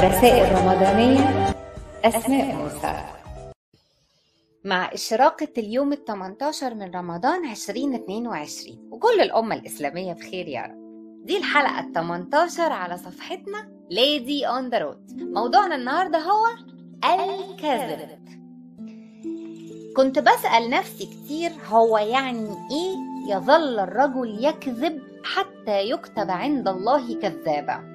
رسائل رمضانية أسماء موسى. مع إشراقة اليوم ال18 من رمضان 2022 وكل الأمة الإسلامية بخير يا رب. دي الحلقة ال18 على صفحتنا Lady On The Road. موضوعنا النهاردة هو الكذب. كنت بسأل نفسي كتير، هو يعني إيه يظل الرجل يكذب حتى يكتب عند الله كذابا؟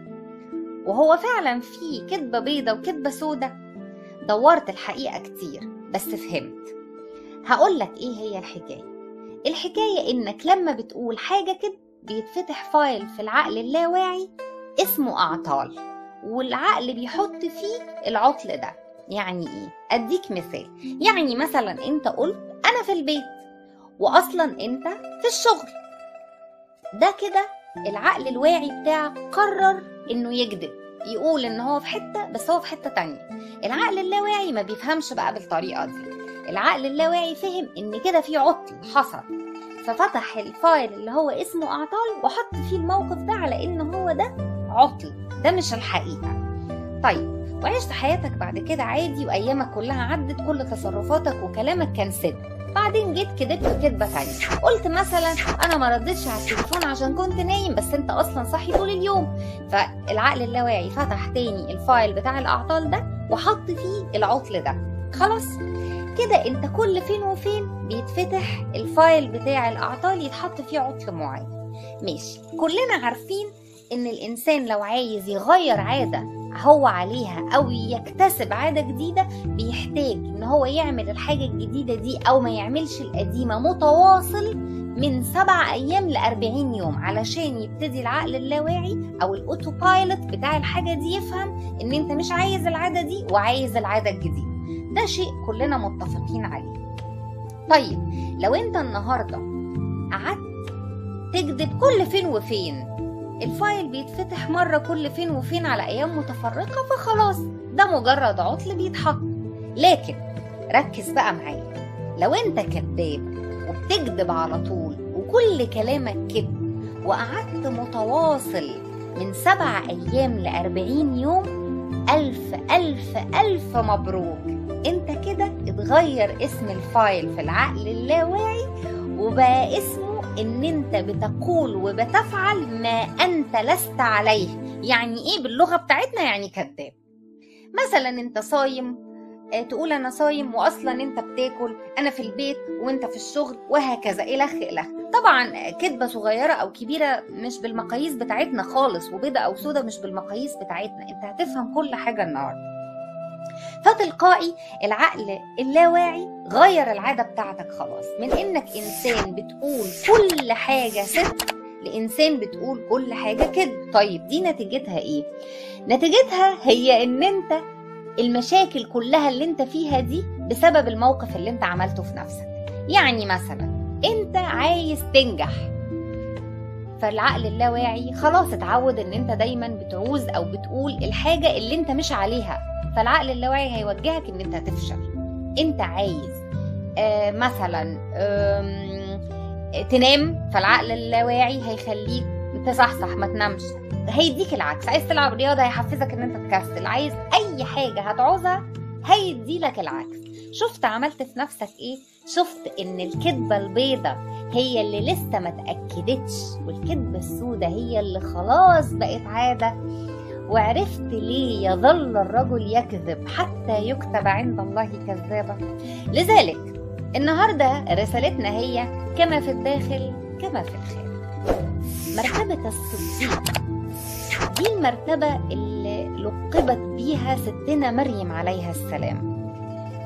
وهو فعلا في كذبة بيضة وكذبة سودة. دورت الحقيقة كتير بس فهمت. هقولك ايه هي الحكاية انك لما بتقول حاجة كده بيتفتح فايل في العقل اللاواعي اسمه اعطال، والعقل بيحط فيه العطل ده. يعني ايه؟ اديك مثال. يعني مثلا انت قلت انا في البيت واصلا انت في الشغل. ده كده العقل الواعي بتاعك قرر انه يكذب، يقول ان هو في حتة بس هو في حتة تانية. العقل اللاواعي ما بيفهمش بقى بالطريقة دي. العقل اللاواعي فهم ان كده في عطل حصل، ففتح الفايل اللي هو اسمه اعطال وحط فيه الموقف ده على ان هو ده عطل، ده مش الحقيقة. طيب، وعيشت حياتك بعد كده عادي وايامك كلها عدت، كل تصرفاتك وكلامك كان صدق. بعدين جيت كدبت كدبة ثانية، قلت مثلا انا ما ردتش على التليفون عشان كنت نايم بس انت اصلا صاحي طول اليوم. فالعقل اللاواعي فتح تاني الفايل بتاع الاعطال ده وحط فيه العطل ده. خلاص كده انت كل فين وفين بيتفتح الفايل بتاع الاعطال يتحط فيه عطل معين. ماشي، كلنا عارفين ان الانسان لو عايز يغير عادة هو عليها او يكتسب عادة جديده بيحتاج ان هو يعمل الحاجة الجديدة دي او ما يعملش القديمة متواصل من 7 ايام ل40 يوم، علشان يبتدي العقل اللاواعي او الاوتو بايلوت بتاع الحاجة دي يفهم ان انت مش عايز العادة دي وعايز العادة الجديدة. ده شيء كلنا متفقين عليه. طيب لو انت النهاردة قعدت تكذب كل فين وفين، الفايل بيتفتح مرة كل فين وفين على أيام متفرقة، فخلاص ده مجرد عطل بيتحط. لكن ركز بقى معايا، لو انت كذاب وبتكذب على طول وكل كلامك كذب وقعدت متواصل من 7 أيام ل40 يوم، ألف ألف ألف مبروك، انت كده اتغير اسم الفايل في العقل اللاواعي وبقى اسمه ان انت بتقول وبتفعل ما انت لست عليه. يعني ايه باللغة بتاعتنا؟ يعني كذاب. مثلا انت صايم تقول انا صايم واصلا انت بتاكل، انا في البيت وانت في الشغل، وهكذا الخ. طبعا كذبة صغيرة او كبيرة مش بالمقاييس بتاعتنا خالص، وبيضة او سودة مش بالمقاييس بتاعتنا. انت هتفهم كل حاجة النهاردة. فتلقائي العقل اللاواعي غير العادة بتاعتك. خلاص، من انك انسان بتقول كل حاجة صدق لانسان بتقول كل حاجة كذب. طيب دي نتيجتها ايه؟ نتيجتها هي ان انت المشاكل كلها اللي انت فيها دي بسبب الموقف اللي انت عملته في نفسك. يعني مثلا انت عايز تنجح، فالعقل اللاواعي خلاص اتعود ان انت دايما بتعوز او بتقول الحاجة اللي انت مش عليها، فالعقل اللاواعي هيوجهك ان انت هتفشل. انت عايز مثلا تنام، فالعقل اللاواعي هيخليك تصحصح ما تنامش، هيديك العكس. عايز تلعب رياضة هيحفزك ان انت تكسل. عايز اي حاجة هتعوزها هيديلك العكس. شفت عملت في نفسك ايه؟ شفت ان الكذبة البيضة هي اللي لسه ما تأكدتش، والكذبة السودة هي اللي خلاص بقت عادة. وعرفت ليه يظل الرجل يكذب حتى يكتب عند الله كذابا؟ لذلك النهاردة رسالتنا هي كما في الداخل كما في الخارج. مرتبة الصديق دي المرتبة اللي لقبت بيها ستنا مريم عليها السلام،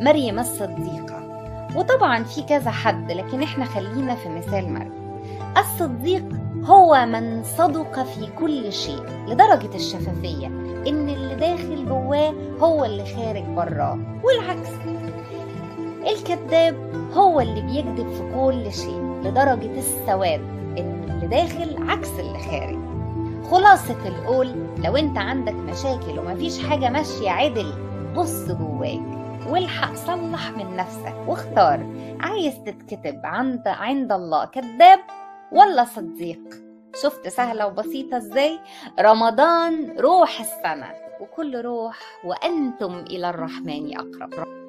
مريم الصديقة. وطبعا في كذا حد، لكن احنا خلينا في مثال مريم. الصديق هو من صدق في كل شيء لدرجة الشفافية، إن اللي داخل جواه هو اللي خارج براه والعكس. الكذاب هو اللي بيكذب في كل شيء لدرجة السواد، إن اللي داخل عكس اللي خارج. خلاصة القول، لو أنت عندك مشاكل ومفيش حاجة ماشية عدل، بص جواك والحق، صلح من نفسك واختار، عايز تتكتب عند الله كذاب ولا صديق. شفت سهلة وبسيطة ازاي؟ رمضان روح السنة. وكل روح وأنتم إلى الرحمن أقرب.